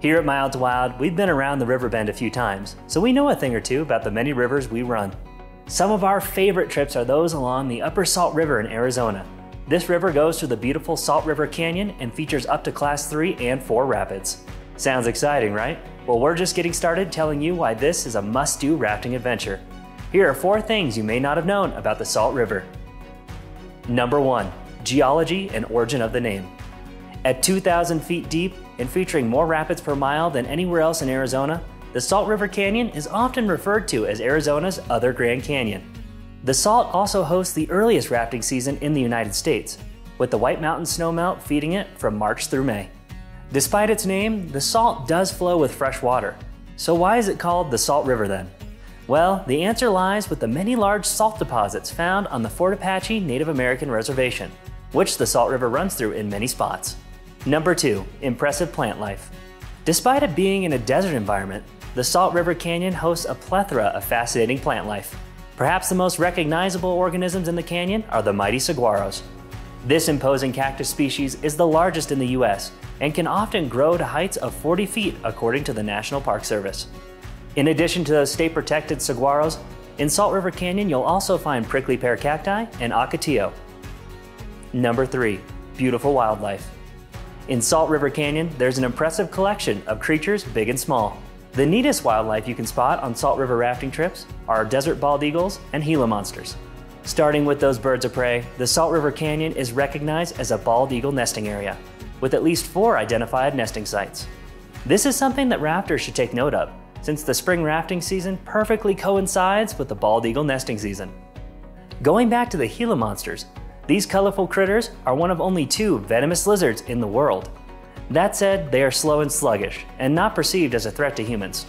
Here at Mild to Wild, we've been around the river bend a few times, so we know a thing or two about the many rivers we run. Some of our favorite trips are those along the Upper Salt River in Arizona. This river goes through the beautiful Salt River Canyon and features up to Class 3 and 4 rapids. Sounds exciting, right? Well, we're just getting started telling you why this is a must-do rafting adventure. Here are 4 things you may not have known about the Salt River. Number 1, geology and origin of the name. At 2,000 feet deep and featuring more rapids per mile than anywhere else in Arizona, the Salt River Canyon is often referred to as Arizona's other Grand Canyon. The Salt also hosts the earliest rafting season in the United States, with the White Mountain snowmelt feeding it from March through May. Despite its name, the Salt does flow with fresh water. So why is it called the Salt River then? Well, the answer lies with the many large salt deposits found on the Fort Apache Native American Reservation, which the Salt River runs through in many spots. Number 2, impressive plant life. Despite it being in a desert environment, the Salt River Canyon hosts a plethora of fascinating plant life. Perhaps the most recognizable organisms in the canyon are the mighty saguaros. This imposing cactus species is the largest in the U.S. and can often grow to heights of 40 feet according to the National Park Service. In addition to those state-protected saguaros, in Salt River Canyon you'll also find prickly pear cacti and ocotillo. Number 3, beautiful wildlife. In Salt River Canyon, there's an impressive collection of creatures big and small. The neatest wildlife you can spot on Salt River rafting trips are desert bald eagles and Gila monsters. Starting with those birds of prey, the Salt River Canyon is recognized as a bald eagle nesting area, with at least 4 identified nesting sites. This is something that rafters should take note of, since the spring rafting season perfectly coincides with the bald eagle nesting season. Going back to the Gila monsters, these colorful critters are one of only 2 venomous lizards in the world. That said, they are slow and sluggish, and not perceived as a threat to humans.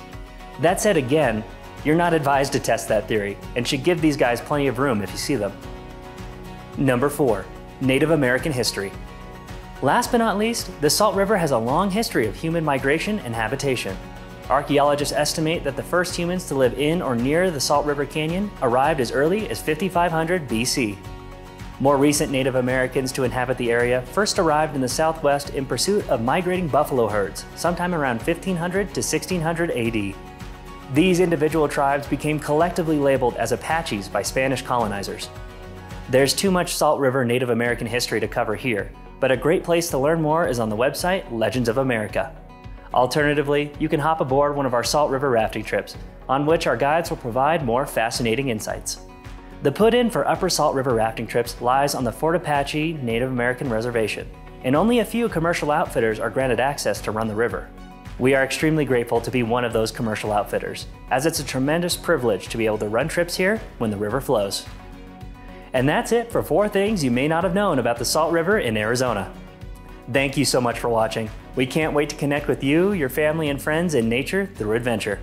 That said again, you're not advised to test that theory, and should give these guys plenty of room if you see them. Number 4, Native American history. Last but not least, the Salt River has a long history of human migration and habitation. Archaeologists estimate that the first humans to live in or near the Salt River Canyon arrived as early as 5500 BC. More recent Native Americans to inhabit the area first arrived in the Southwest in pursuit of migrating buffalo herds sometime around 1500 to 1600 AD. These individual tribes became collectively labeled as Apaches by Spanish colonizers. There's too much Salt River Native American history to cover here, but a great place to learn more is on the website Legends of America. Alternatively, you can hop aboard one of our Salt River rafting trips, on which our guides will provide more fascinating insights. The put-in for Upper Salt River rafting trips lies on the Fort Apache Native American Reservation, and only a few commercial outfitters are granted access to run the river. We are extremely grateful to be one of those commercial outfitters, as it's a tremendous privilege to be able to run trips here when the river flows. And that's it for 4 things you may not have known about the Salt River in Arizona. Thank you so much for watching. We can't wait to connect with you, your family, and friends in nature through adventure.